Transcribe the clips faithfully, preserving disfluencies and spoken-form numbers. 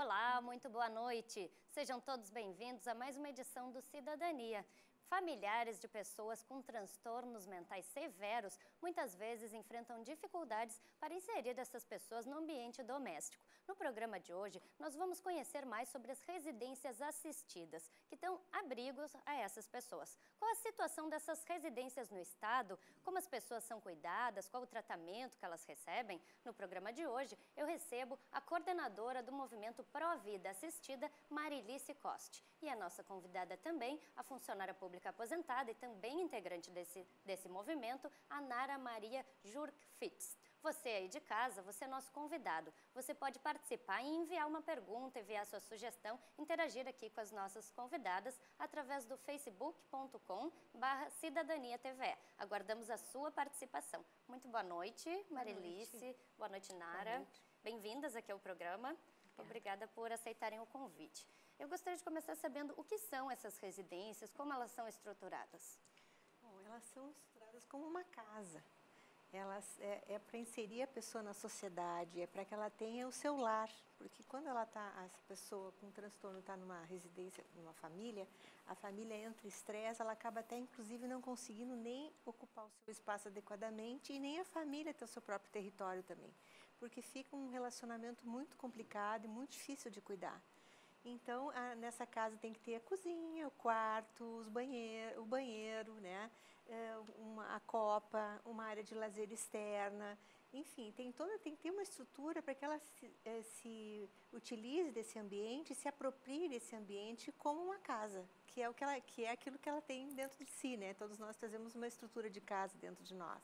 Olá, muito boa noite. Sejam todos bem-vindos a mais uma edição do Cidadania. Familiares de pessoas com transtornos mentais severos muitas vezes enfrentam dificuldades para inserir essas pessoas no ambiente doméstico. No programa de hoje, nós vamos conhecer mais sobre as residências assistidas, que dão abrigos a essas pessoas. Qual a situação dessas residências no estado? Como as pessoas são cuidadas? Qual o tratamento que elas recebem? No programa de hoje, eu recebo a coordenadora do Movimento Pró Vida Assistida, Marilice Costi. E a nossa convidada também, a funcionária pública aposentada e também integrante desse, desse movimento, a Nara Maria Jurksitz. Você aí de casa, você é nosso convidado. Você pode participar e enviar uma pergunta, enviar sua sugestão, interagir aqui com as nossas convidadas através do facebook ponto com barra Cidadania T V. Aguardamos a sua participação. Muito boa noite, Marilice. Boa noite, boa noite Nara. Bem-vindas aqui ao programa. Obrigada por aceitarem o convite. Eu gostaria de começar sabendo o que são essas residências, como elas são estruturadas. Bom, elas são estruturadas como uma casa. Elas é, é para inserir a pessoa na sociedade, é para que ela tenha o seu lar. Porque quando ela tá, essa pessoa com transtorno está numa residência, numa família, a família entra em estresse, ela acaba até inclusive não conseguindo nem ocupar o seu espaço adequadamente e nem a família ter o seu próprio território também. Porque fica um relacionamento muito complicado e muito difícil de cuidar. Então, a, nessa casa tem que ter a cozinha, o quarto, os banheiro, o banheiro, né? É, uma, a copa, uma área de lazer externa. Enfim, tem, toda, tem que ter uma estrutura para que ela se, é, se utilize desse ambiente, se aproprie desse ambiente como uma casa, que é, o que, ela, que é aquilo que ela tem dentro de si, né? Todos nós trazemos uma estrutura de casa dentro de nós.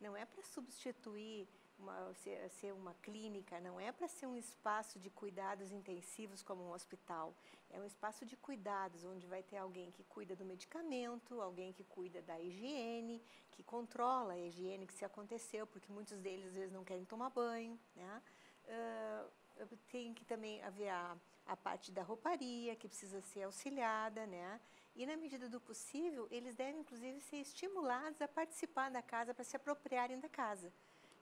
Não é para substituir... Uma, ser, ser uma clínica, não é para ser um espaço de cuidados intensivos como um hospital, é um espaço de cuidados onde vai ter alguém que cuida do medicamento, alguém que cuida da higiene, que controla a higiene que se aconteceu, porque muitos deles às vezes não querem tomar banho, né? Uh, tem que também haver a, a parte da rouparia, que precisa ser auxiliada, né? E na medida do possível, eles devem inclusive ser estimulados a participar da casa, para se apropriarem da casa.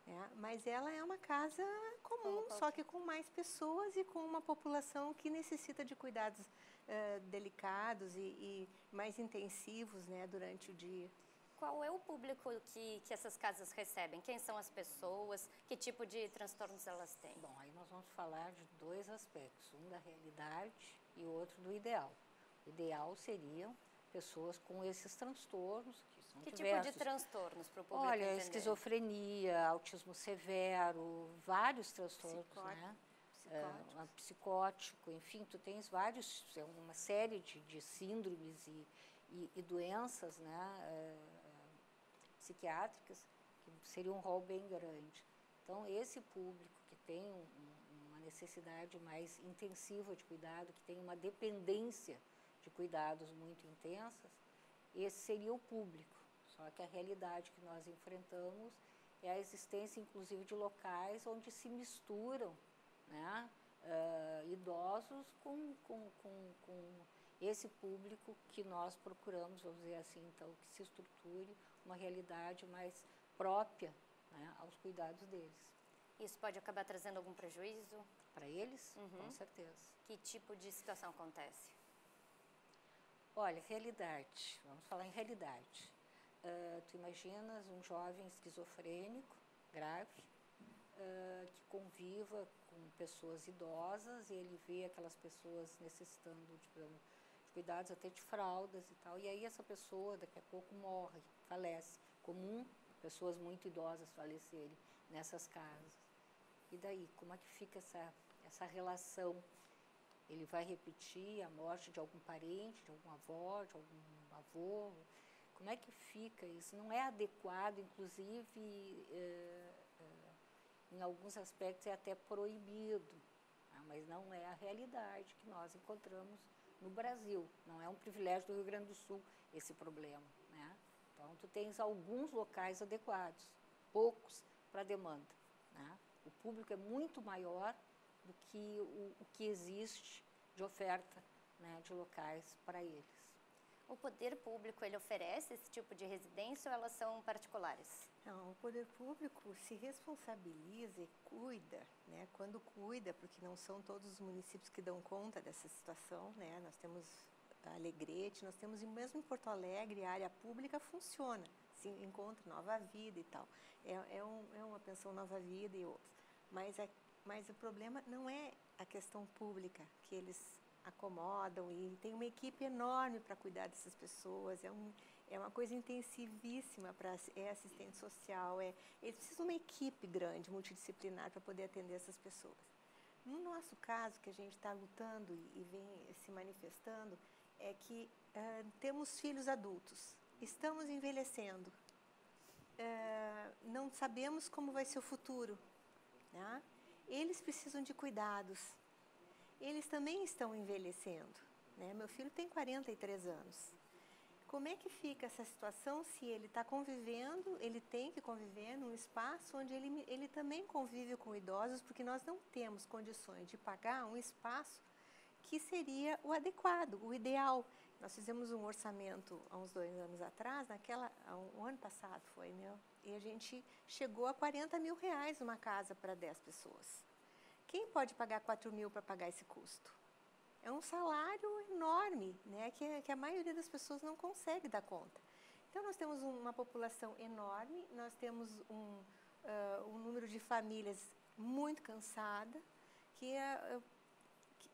É, mas ela é uma casa comum, só que com mais pessoas e com uma população que necessita de cuidados uh, delicados e, e mais intensivos, né, durante o dia. Qual é o público que, que essas casas recebem? Quem são as pessoas? Que tipo de transtornos elas têm? Bom, aí nós vamos falar de dois aspectos, um da realidade e o outro do ideal. O ideal seriam... pessoas com esses transtornos. Que, são que diversos. Tipo de transtornos para o público Olha, entender. Esquizofrenia, autismo severo, vários transtornos, Psicótico. né? É, psicótico, enfim, tu tens vários, uma série de, de síndromes e, e, e doenças, né? É, psiquiátricas, que seria um rol bem grande. Então, esse público que tem um, uma necessidade mais intensiva de cuidado, que tem uma dependência de cuidados muito intensas, esse seria o público. Só que a realidade que nós enfrentamos é a existência, inclusive, de locais onde se misturam, né, uh, idosos com, com, com, com esse público que nós procuramos, vamos dizer assim, então, que se estruture uma realidade mais própria, né, aos cuidados deles. Isso pode acabar trazendo algum prejuízo? Para eles? Uhum. Com certeza. Que tipo de situação acontece? Olha, realidade, vamos falar em realidade. Uh, tu imaginas um jovem esquizofrênico, grave, uh, que conviva com pessoas idosas e ele vê aquelas pessoas necessitando de, de cuidados, até de fraldas e tal, e aí essa pessoa daqui a pouco morre, falece. Comum, pessoas muito idosas falecerem nessas casas. E daí, como é que fica essa, essa relação? Ele vai repetir a morte de algum parente, de alguma avó, de algum avô. Como é que fica isso? Não é adequado, inclusive, é, é, em alguns aspectos é até proibido. Né? Mas não é a realidade que nós encontramos no Brasil. Não é um privilégio do Rio Grande do Sul esse problema. Né? Então, tu tens alguns locais adequados, poucos para a demanda. Né? O público é muito maior do que o, o que existe de oferta, né, de locais para eles. O poder público, ele oferece esse tipo de residência ou elas são particulares? Não, o poder público se responsabiliza e cuida, né? Quando cuida, porque não são todos os municípios que dão conta dessa situação, né? Nós temos Alegrete, nós temos, e mesmo em Porto Alegre, a área pública funciona, se encontra Nova Vida e tal. É, é, um, é uma pensão Nova Vida e outras. Mas, a, mas o problema não é a questão pública, que eles acomodam e tem uma equipe enorme para cuidar dessas pessoas, é, um, é uma coisa intensivíssima, pra, é assistente social, é, eles precisam de uma equipe grande, multidisciplinar, para poder atender essas pessoas. No nosso caso, que a gente está lutando e, e vem se manifestando, é que uh, temos filhos adultos, estamos envelhecendo, uh, não sabemos como vai ser o futuro, né? Eles precisam de cuidados, eles também estão envelhecendo, né? Meu filho tem quarenta e três anos. Como é que fica essa situação se ele está convivendo, ele tem que conviver num espaço onde ele, ele também convive com idosos, porque nós não temos condições de pagar um espaço que seria o adequado, o ideal. Nós fizemos um orçamento há uns dois anos atrás, naquela, um ano passado foi, né? E a gente chegou a quarenta mil reais uma casa para dez pessoas. Quem pode pagar quatro mil para pagar esse custo? É um salário enorme, né? Que, que a maioria das pessoas não consegue dar conta. Então, nós temos uma população enorme, nós temos um, uh, um número de famílias muito cansada, que uh,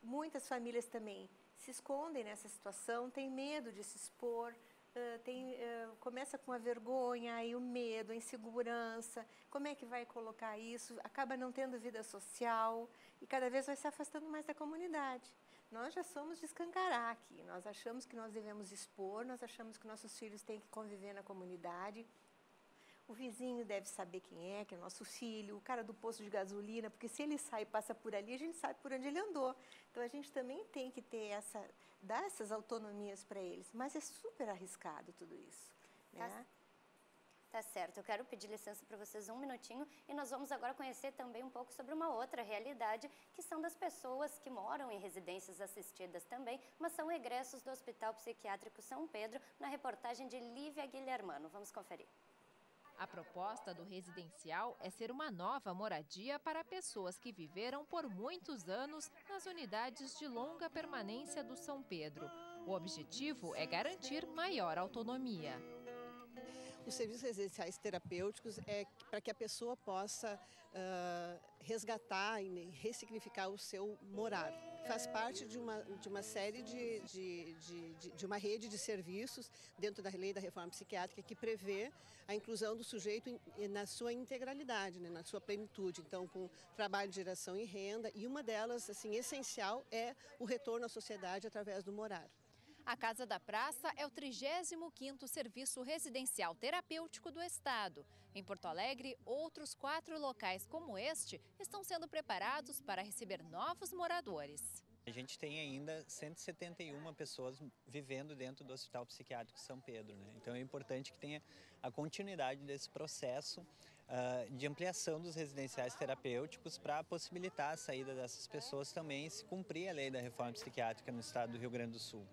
muitas famílias também se escondem nessa situação, têm medo de se expor, uh, tem, uh, começa com a vergonha, aí o medo, a insegurança, como é que vai colocar isso, acaba não tendo vida social e cada vez vai se afastando mais da comunidade. Nós já somos de escancarar aqui, nós achamos que nós devemos expor, nós achamos que nossos filhos têm que conviver na comunidade. O vizinho deve saber quem é, que é nosso filho, o cara do posto de gasolina, porque se ele sai e passa por ali, a gente sabe por onde ele andou. Então, a gente também tem que ter essa, dar essas autonomias para eles. Mas é super arriscado tudo isso, né? Tá, tá certo. Eu quero pedir licença para vocês um minutinho e nós vamos agora conhecer também um pouco sobre uma outra realidade, que são das pessoas que moram em residências assistidas também, mas são egressos do Hospital Psiquiátrico São Pedro, na reportagem de Lívia Guilhermano. Vamos conferir. A proposta do residencial é ser uma nova moradia para pessoas que viveram por muitos anos nas unidades de longa permanência do São Pedro. O objetivo é garantir maior autonomia. Os serviços residenciais terapêuticos é para que a pessoa possa uh, resgatar e ressignificar o seu morar. Faz parte de uma, de uma série de, de, de, de, de uma rede de serviços dentro da lei da reforma psiquiátrica que prevê a inclusão do sujeito em, na sua integralidade, né, na sua plenitude. Então, com trabalho, geração e renda, e uma delas, assim, essencial é o retorno à sociedade através do morar. A Casa da Praça é o trigésimo quinto serviço residencial terapêutico do estado. Em Porto Alegre, outros quatro locais como este estão sendo preparados para receber novos moradores. A gente tem ainda cento e setenta e uma pessoas vivendo dentro do Hospital Psiquiátrico São Pedro, né? Então é importante que tenha a continuidade desse processo uh, de ampliação dos residenciais terapêuticos para possibilitar a saída dessas pessoas também, se cumprir a lei da reforma psiquiátrica no estado do Rio Grande do Sul.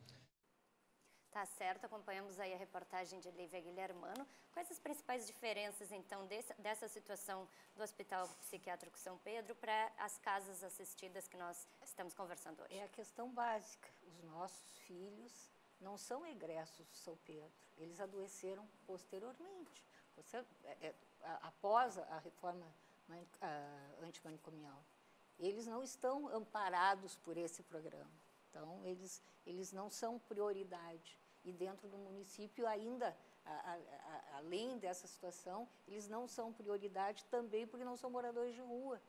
Tá certo, acompanhamos aí a reportagem de Lívia Guilhermano. Quais as principais diferenças, então, desse, dessa situação do Hospital Psiquiátrico São Pedro para as casas assistidas que nós estamos conversando hoje? É a questão básica. Os nossos filhos não são egressos do São Pedro. Eles adoeceram posteriormente, após a reforma antimanicomial. Eles não estão amparados por esse programa. Então, eles, eles não são prioridade. E dentro do município, ainda, a, a, a, além dessa situação, eles não são prioridade também porque não são moradores de rua.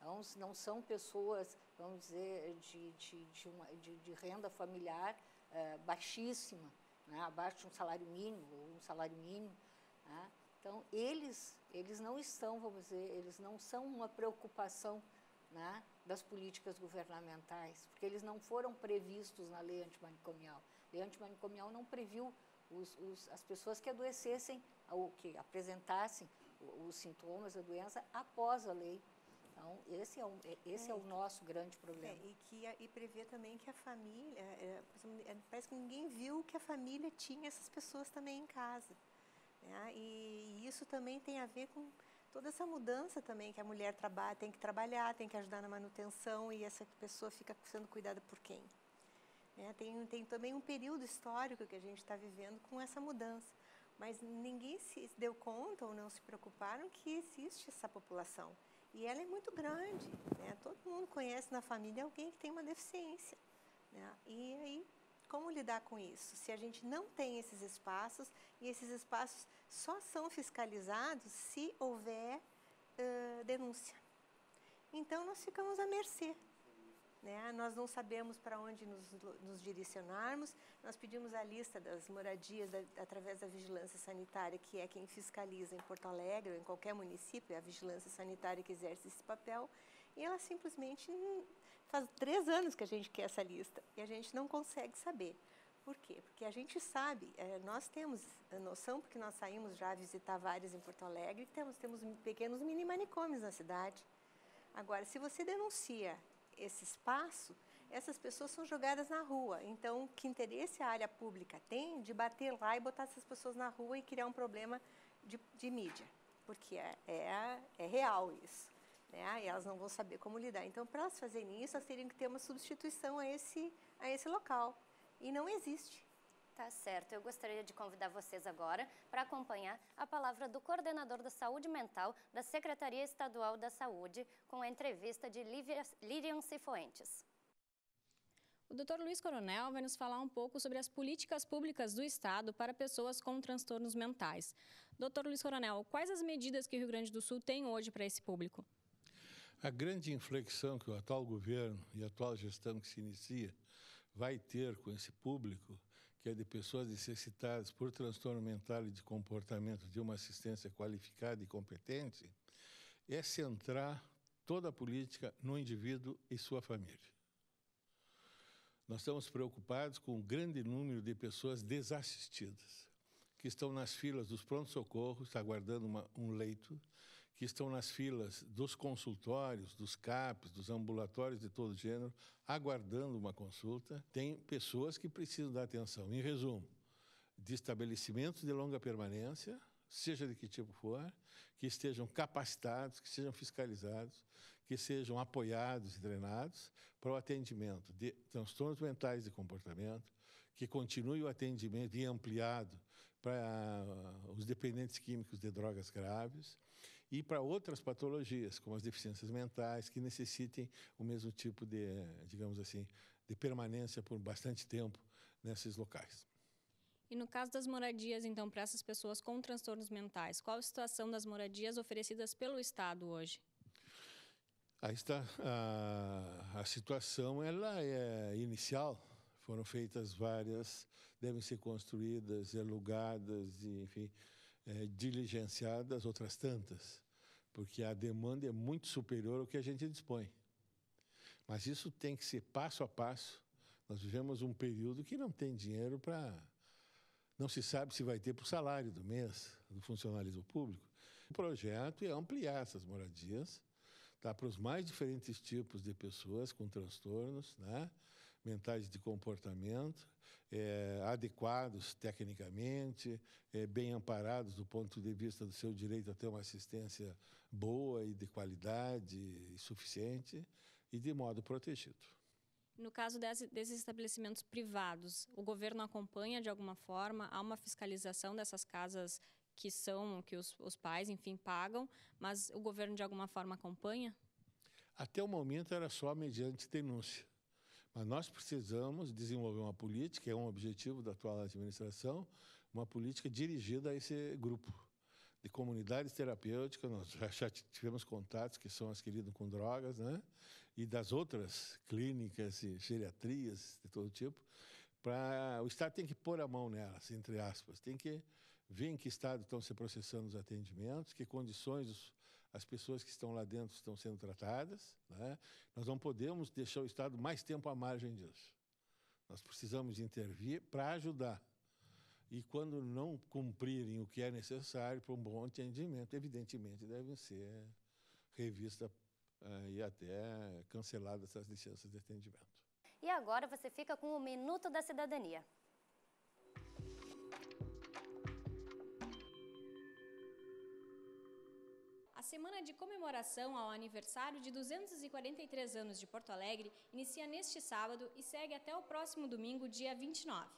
Então, não são pessoas, vamos dizer, de, de, de, uma, de, de renda familiar uh, baixíssima, né? Abaixo de um salário mínimo, ou um salário mínimo. Né? Então, eles, eles não estão, vamos dizer, eles não são uma preocupação, né, das políticas governamentais, porque eles não foram previstos na lei antimanicomial. A lei antimanicomial não previu os, os, as pessoas que adoecessem ou que apresentassem os sintomas da doença após a lei Então, esse é o, esse é, é o nosso grande problema. É, e, que, e prever também que a família, é, parece que ninguém viu que a família tinha essas pessoas também em casa. Né? E, e isso também tem a ver com toda essa mudança também, que a mulher trabalha, tem que trabalhar, tem que ajudar na manutenção e essa pessoa fica sendo cuidada por quem? Né? Tem, tem também um período histórico que a gente está vivendo com essa mudança. Mas ninguém se deu conta ou não se preocuparam que existe essa população. E ela é muito grande, né? Todo mundo conhece na família alguém que tem uma deficiência, né? E aí, como lidar com isso? Se a gente não tem esses espaços, e esses espaços só são fiscalizados se houver uh, denúncia. Então, nós ficamos à mercê. Né? Nós não sabemos para onde nos, nos direcionarmos, nós pedimos a lista das moradias da, através da vigilância sanitária, que é quem fiscaliza em Porto Alegre ou em qualquer município, é a vigilância sanitária que exerce esse papel, e ela simplesmente, faz três anos que a gente quer essa lista, e a gente não consegue saber. Por quê? Porque a gente sabe, nós temos a noção, porque nós saímos já a visitar vários em Porto Alegre, temos, temos pequenos mini manicômios na cidade. Agora, se você denuncia esse espaço, essas pessoas são jogadas na rua. Então, que interesse a área pública tem de bater lá e botar essas pessoas na rua e criar um problema de, de mídia? Porque é, é, é real isso, né? E elas não vão saber como lidar. Então, para elas fazerem isso, elas teriam que ter uma substituição a esse, a esse local. E não existe. Tá certo. Eu gostaria de convidar vocês agora para acompanhar a palavra do coordenador da Saúde Mental da Secretaria Estadual da Saúde, com a entrevista de Lívia, Lílian Cifuentes. O doutor Luiz Coronel vai nos falar um pouco sobre as políticas públicas do Estado para pessoas com transtornos mentais. doutor Luiz Coronel, quais as medidas que o Rio Grande do Sul tem hoje para esse público? A grande inflexão que o atual governo e a atual gestão que se inicia vai ter com esse público, que é de pessoas necessitadas por transtorno mental e de comportamento de uma assistência qualificada e competente, é centrar toda a política no indivíduo e sua família. Nós estamos preocupados com o grande número de pessoas desassistidas, que estão nas filas dos pronto-socorros, aguardando uma, um leito, que estão nas filas dos consultórios, dos CAPs, dos ambulatórios de todo gênero, aguardando uma consulta. Tem pessoas que precisam da atenção, em resumo, de estabelecimentos de longa permanência, seja de que tipo for, que estejam capacitados, que sejam fiscalizados, que sejam apoiados e treinados para o atendimento de transtornos mentais de comportamento, que continue o atendimento e ampliado para os dependentes químicos de drogas graves e para outras patologias, como as deficiências mentais, que necessitem o mesmo tipo de, digamos assim, de permanência por bastante tempo nesses locais. E no caso das moradias, então, para essas pessoas com transtornos mentais, qual a situação das moradias oferecidas pelo Estado hoje? Aí está, a, a situação ela é inicial, foram feitas várias, devem ser construídas, alugadas, e, enfim, é, diligenciadas, outras tantas, porque a demanda é muito superior ao que a gente dispõe. Mas isso tem que ser passo a passo. Nós vivemos um período que não tem dinheiro para... Não se sabe se vai ter para o salário do mês do funcionalismo público. O projeto é ampliar essas moradias, tá, para os mais diferentes tipos de pessoas com transtornos, né, mentais de comportamento, é, adequados tecnicamente, é, bem amparados do ponto de vista do seu direito a ter uma assistência boa e de qualidade e suficiente e de modo protegido. No caso desses estabelecimentos privados, o governo acompanha de alguma forma? Há uma fiscalização dessas casas que são, que os, os pais, enfim, pagam, mas o governo de alguma forma acompanha? Até o momento era só mediante denúncia. Mas nós precisamos desenvolver uma política, é um objetivo da atual administração, uma política dirigida a esse grupo. De comunidades terapêuticas, nós já tivemos contatos que são as que lidam com drogas, né? E das outras clínicas e geriatrias de todo tipo, para o Estado tem que pôr a mão nelas, entre aspas, tem que ver em que estado estão se processando os atendimentos, que condições as pessoas que estão lá dentro estão sendo tratadas, né? Nós não podemos deixar o Estado mais tempo à margem disso. Nós precisamos intervir para ajudar. E quando não cumprirem o que é necessário para um bom atendimento, evidentemente devem ser revistas uh, e até cancelado essas licenças de atendimento. E agora você fica com o Minuto da Cidadania. A semana de comemoração ao aniversário de duzentos e quarenta e três anos de Porto Alegre inicia neste sábado e segue até o próximo domingo, dia vinte e nove.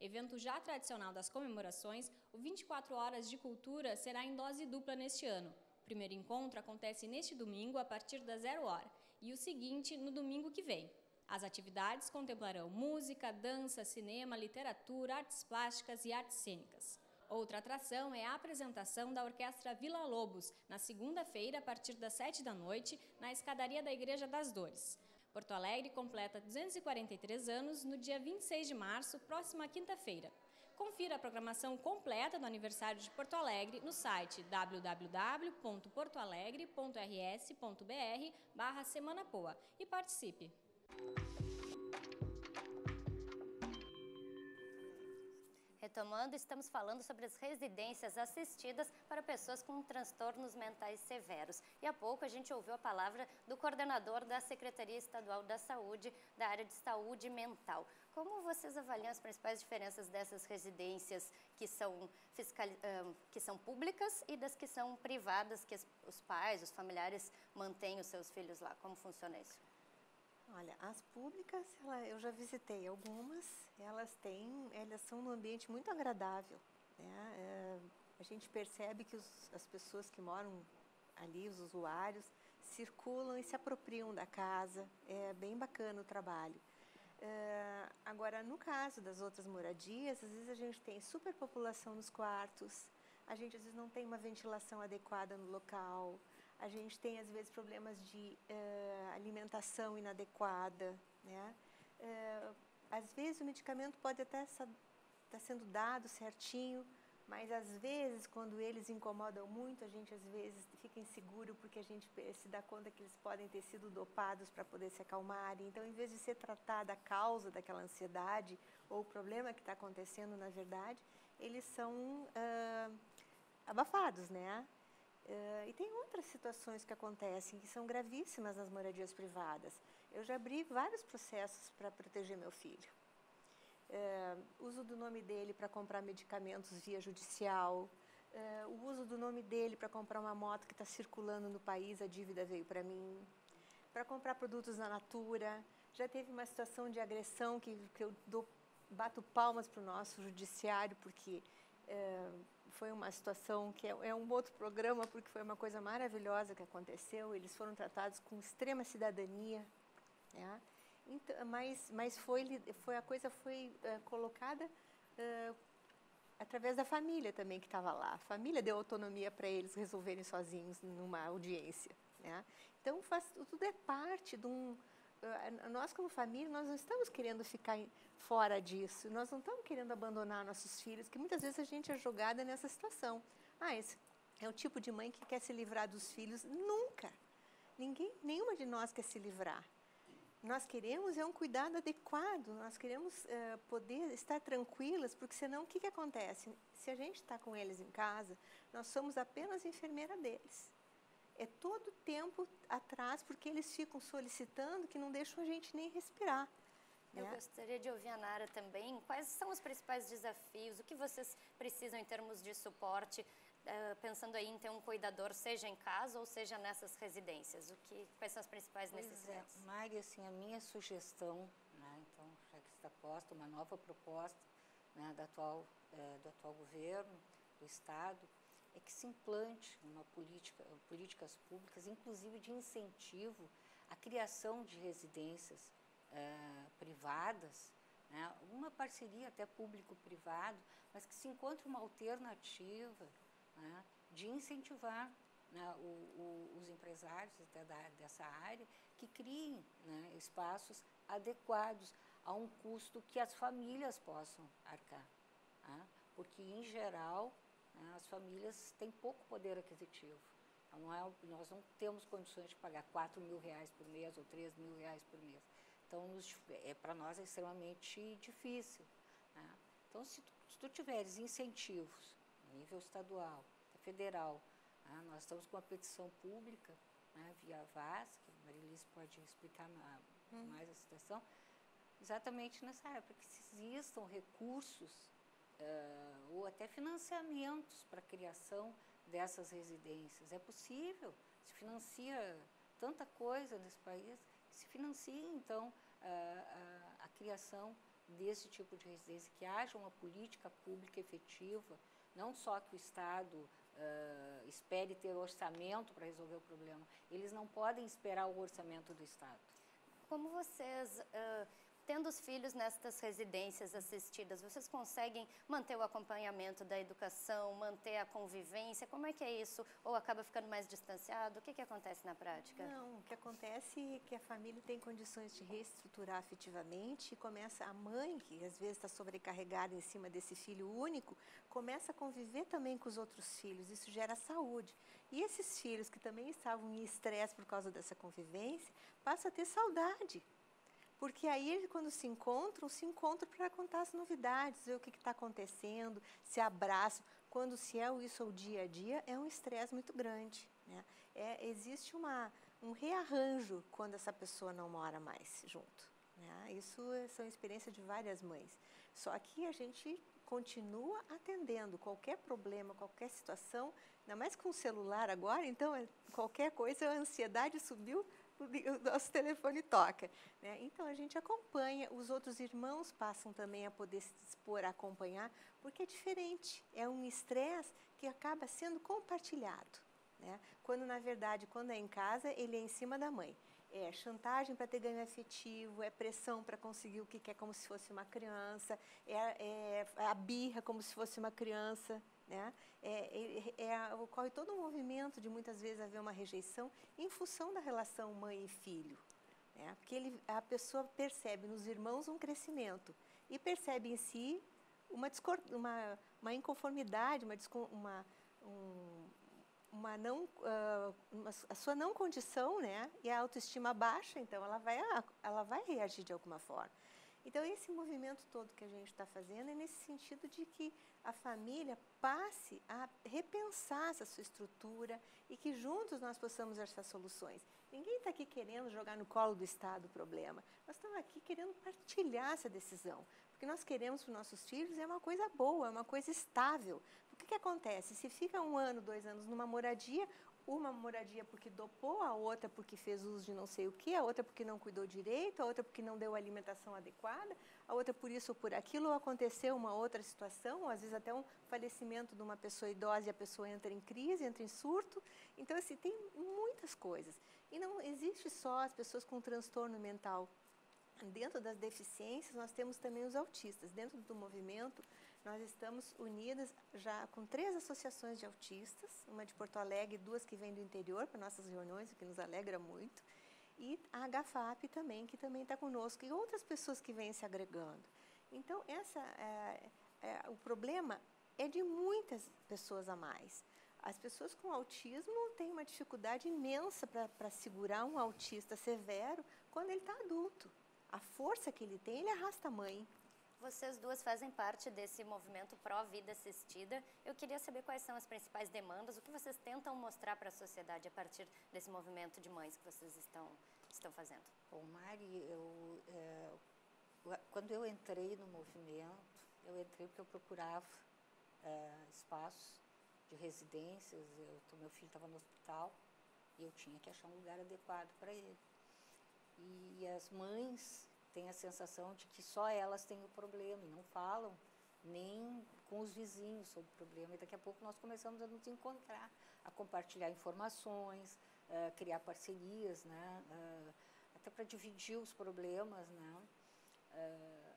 Evento já tradicional das comemorações, o vinte e quatro horas de Cultura será em dose dupla neste ano. O primeiro encontro acontece neste domingo a partir das zero hora e o seguinte no domingo que vem. As atividades contemplarão música, dança, cinema, literatura, artes plásticas e artes cênicas. Outra atração é a apresentação da Orquestra Vila Lobos, na segunda-feira, a partir das sete da noite, na escadaria da Igreja das Dores. Porto Alegre completa duzentos e quarenta e três anos no dia vinte e seis de março, próxima quinta-feira. Confira a programação completa do aniversário de Porto Alegre no site w w w ponto porto alegre ponto r s ponto b r barra semana poa e participe! Retomando, estamos falando sobre as residências assistidas para pessoas com transtornos mentais severos. E há pouco a gente ouviu a palavra do coordenador da Secretaria Estadual da Saúde, da área de saúde mental. Como vocês avaliam as principais diferenças dessas residências que são, fiscal... que são públicas e das que são privadas, que os pais, os familiares mantêm os seus filhos lá? Como funciona isso? Olha, as públicas, ela, eu já visitei algumas, elas têm, elas são num ambiente muito agradável, né? É, a gente percebe que os, as pessoas que moram ali, os usuários, circulam e se apropriam da casa, é bem bacana o trabalho. É, agora, no caso das outras moradias, às vezes a gente tem superpopulação nos quartos, a gente às vezes não tem uma ventilação adequada no local, a gente tem, às vezes, problemas de uh, alimentação inadequada, né? Uh, às vezes, o medicamento pode até estar tá sendo dado certinho, mas, às vezes, quando eles incomodam muito, a gente, às vezes, fica inseguro porque a gente se dá conta que eles podem ter sido dopados para poder se acalmarem. Então, em vez de ser tratada a causa daquela ansiedade ou o problema que está acontecendo, na verdade, eles são uh, abafados, né? Uh, e tem outras situações que acontecem que são gravíssimas nas moradias privadas. Eu já abri vários processos para proteger meu filho. Uh, uso do nome dele para comprar medicamentos via judicial. Uh, o uso do nome dele para comprar uma moto que está circulando no país, a dívida veio para mim. Para comprar produtos na Natura. Já teve uma situação de agressão que, que eu dou, bato palmas para o nosso judiciário, porque... É, foi uma situação que é, é um outro programa, porque foi uma coisa maravilhosa que aconteceu. Eles foram tratados com extrema cidadania, né? Então, mas mas foi foi a coisa foi é, colocada é, através da família também que estava lá. A família deu autonomia para eles resolverem sozinhos numa audiência, né? Então faz, tudo é parte de um... Nós, como família, nós não estamos querendo ficar fora disso, nós não estamos querendo abandonar nossos filhos, que muitas vezes a gente é jogada nessa situação. Ah, esse é o tipo de mãe que quer se livrar dos filhos. Nunca! Ninguém, nenhuma de nós quer se livrar. Nós queremos é um cuidado adequado, nós queremos uh, poder estar tranquilas, porque senão o que, que acontece? Se a gente está com eles em casa, nós somos apenas enfermeira deles. É todo tempo atrás, porque eles ficam solicitando que não deixam a gente nem respirar. Eu né? gostaria de ouvir a Nara também. Quais são os principais desafios? O que vocês precisam em termos de suporte, uh, pensando aí em ter um cuidador, seja em casa ou seja nessas residências? O que, quais são as principais pois necessidades? É. Mari, assim, a minha sugestão, né, então, já que está posta uma nova proposta, né, da atual, é, do atual governo, do Estado, é que se implante uma política, políticas públicas, inclusive de incentivo à criação de residências eh, privadas, né? Uma parceria até público-privado, mas que se encontre uma alternativa, né, de incentivar, né, o, o, os empresários até da, dessa área que criem, né, espaços adequados a um custo que as famílias possam arcar, né? Porque, em geral, as famílias têm pouco poder aquisitivo. Então, não é, nós não temos condições de pagar quatro mil reais por mês ou três mil reais por mês. Então, nos, é, para nós é extremamente difícil, né? Então, se tu, se tu tiveres incentivos a nível estadual, federal, né? Nós estamos com uma petição pública, né, via V A S, que Marilice pode explicar na, hum. mais a situação, exatamente nessa área, para que existam recursos uh, ou até financiamentos para a criação dessas residências. É possível, se financia tanta coisa nesse país, que se financia, então, a, a, a criação desse tipo de residência, que haja uma política pública efetiva, não só que o Estado uh, espere ter orçamento para resolver o problema, eles não podem esperar o orçamento do Estado. Como vocês, uh, tendo os filhos nestas residências assistidas, vocês conseguem manter o acompanhamento da educação, manter a convivência? Como é que é isso? Ou acaba ficando mais distanciado? O que, que acontece na prática? Não, o que acontece é que a família tem condições de reestruturar afetivamente e começa a mãe, que às vezes está sobrecarregada em cima desse filho único, começa a conviver também com os outros filhos. Isso gera saúde. E esses filhos que também estavam em estresse por causa dessa convivência, passam a ter saudade. Porque aí, quando se encontram, se encontram para contar as novidades, ver o que está acontecendo, se abraçam. Quando se é isso o dia a dia, é um estresse muito grande, né? É, existe uma, um rearranjo quando essa pessoa não mora mais junto, né? Isso são experiências de várias mães. Só que a gente continua atendendo qualquer problema, qualquer situação, ainda mais com o celular agora, então qualquer coisa, a ansiedade subiu, o nosso telefone toca, né? Então, a gente acompanha, os outros irmãos passam também a poder se dispor a acompanhar, porque é diferente, é um estresse que acaba sendo compartilhado, né? Quando, na verdade, quando é em casa, ele é em cima da mãe. É chantagem para ter ganho afetivo, é pressão para conseguir o que quer como se fosse uma criança, é, é a birra como se fosse uma criança, né? É, é, é, ocorre todo um movimento de muitas vezes haver uma rejeição em função da relação mãe e filho, né? Porque ele, a pessoa percebe nos irmãos um crescimento e percebe em si uma, discord, uma, uma inconformidade, uma, uma, um, uma não, uh, uma, a sua não condição, né? E a autoestima baixa, então ela vai, ela vai reagir de alguma forma. Então, esse movimento todo que a gente está fazendo é nesse sentido de que a família passe a repensar essa sua estrutura e que juntos nós possamos achar soluções. Ninguém está aqui querendo jogar no colo do Estado o problema. Nós estamos aqui querendo partilhar essa decisão. O que nós queremos para os nossos filhos é uma coisa boa, é uma coisa estável. O que, que acontece? Se fica um ano, dois anos numa moradia, uma moradia porque dopou, a outra porque fez uso de não sei o que, a outra porque não cuidou direito, a outra porque não deu alimentação adequada, a outra por isso ou por aquilo, ou aconteceu uma outra situação, ou às vezes até um falecimento de uma pessoa idosa e a pessoa entra em crise, entra em surto. Então, assim, tem muitas coisas. E não existe só as pessoas com transtorno mental. Dentro das deficiências, nós temos também os autistas. Dentro do movimento, nós estamos unidas já com três associações de autistas, uma de Porto Alegre e duas que vêm do interior para nossas reuniões, o que nos alegra muito. E a H F A P também, que também está conosco, e outras pessoas que vêm se agregando. Então, essa, é, é, o problema é de muitas pessoas a mais. As pessoas com autismo têm uma dificuldade imensa para segurar um autista severo quando ele está adulto. A força que ele tem, ele arrasta a mãe. Vocês duas fazem parte desse movimento Pró Vida Assistida. Eu queria saber quais são as principais demandas, o que vocês tentam mostrar para a sociedade a partir desse movimento de mães que vocês estão, estão fazendo. Bom, Mari, eu, é, quando eu entrei no movimento, eu entrei porque eu procurava é, espaços de residências. Eu, meu filho estava no hospital e eu tinha que achar um lugar adequado para ele. E as mães têm a sensação de que só elas têm o problema e não falam nem com os vizinhos sobre o problema. E daqui a pouco nós começamos a nos encontrar, a compartilhar informações, uh, criar parcerias, né? Uh, até para dividir os problemas, né? Uh,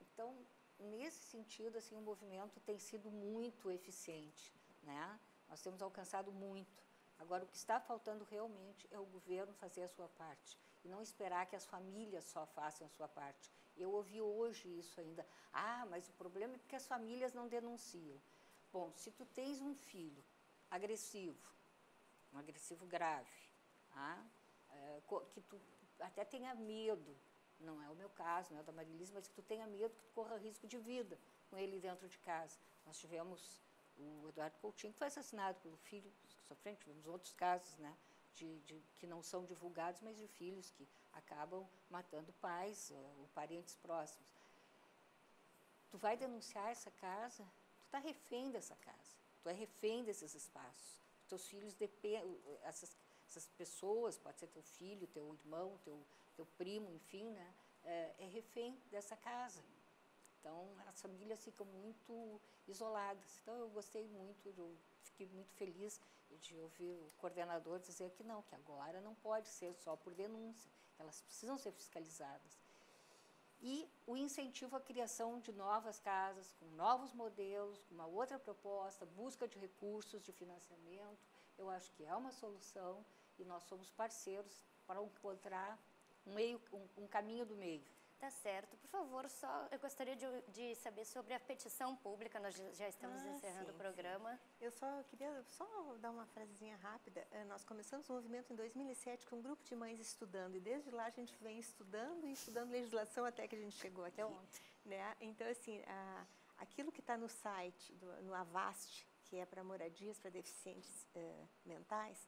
então, nesse sentido, assim, o movimento tem sido muito eficiente, né? Nós temos alcançado muito. Agora, o que está faltando realmente é o governo fazer a sua parte e não esperar que as famílias só façam a sua parte. Eu ouvi hoje isso ainda. Ah, mas o problema é porque as famílias não denunciam. Bom, se tu tens um filho agressivo, um agressivo grave, ah, é, que tu até tenha medo, não é o meu caso, não é o da Marilice, mas que tu tenha medo, que tu corra risco de vida com ele dentro de casa. Nós tivemos o Eduardo Coutinho, que foi assassinado pelo filho, sofrendo, tivemos outros casos, né, de, de, que não são divulgados, mas de filhos que acabam matando pais ou parentes próximos. Tu vai denunciar essa casa, tu está refém dessa casa, tu é refém desses espaços. Teus filhos dependem, essas, essas pessoas, pode ser teu filho, teu irmão, teu, teu primo, enfim, né? É, é refém dessa casa. Então, as famílias ficam muito isoladas. Então, eu gostei muito, eu fiquei muito feliz de ouvir o coordenador dizer que não, que agora não pode ser só por denúncia, que elas precisam ser fiscalizadas. E o incentivo à criação de novas casas, com novos modelos, com uma outra proposta, busca de recursos, de financiamento, eu acho que é uma solução e nós somos parceiros para encontrar um, meio, um, um caminho do meio. Tá certo. Por favor, só eu gostaria de, de saber sobre a petição pública, nós já estamos ah, encerrando sim, o programa. Sim. Eu só queria só dar uma frasezinha rápida. Nós começamos o movimento em dois mil e sete com um grupo de mães estudando, e desde lá a gente vem estudando e estudando legislação até que a gente chegou aqui. Então, né? Então assim, a, aquilo que está no site, do, no Avast, que é para moradias para deficientes uh, mentais,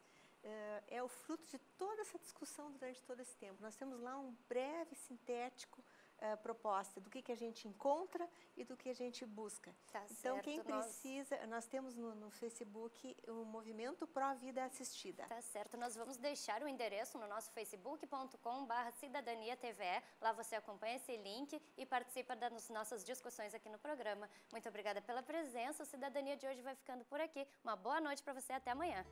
é o fruto de toda essa discussão durante todo esse tempo. Nós temos lá um breve, sintético, uh, proposta do que, que a gente encontra e do que a gente busca. Tá então, certo, quem nós... precisa... Nós temos no, no Facebook o Movimento Pró Vida Assistida. Tá certo. Nós vamos deixar o endereço no nosso facebook ponto com barra cidadania T V E. Lá você acompanha esse link e participa das nossas discussões aqui no programa. Muito obrigada pela presença. O Cidadania de hoje vai ficando por aqui. Uma boa noite para você. Até amanhã.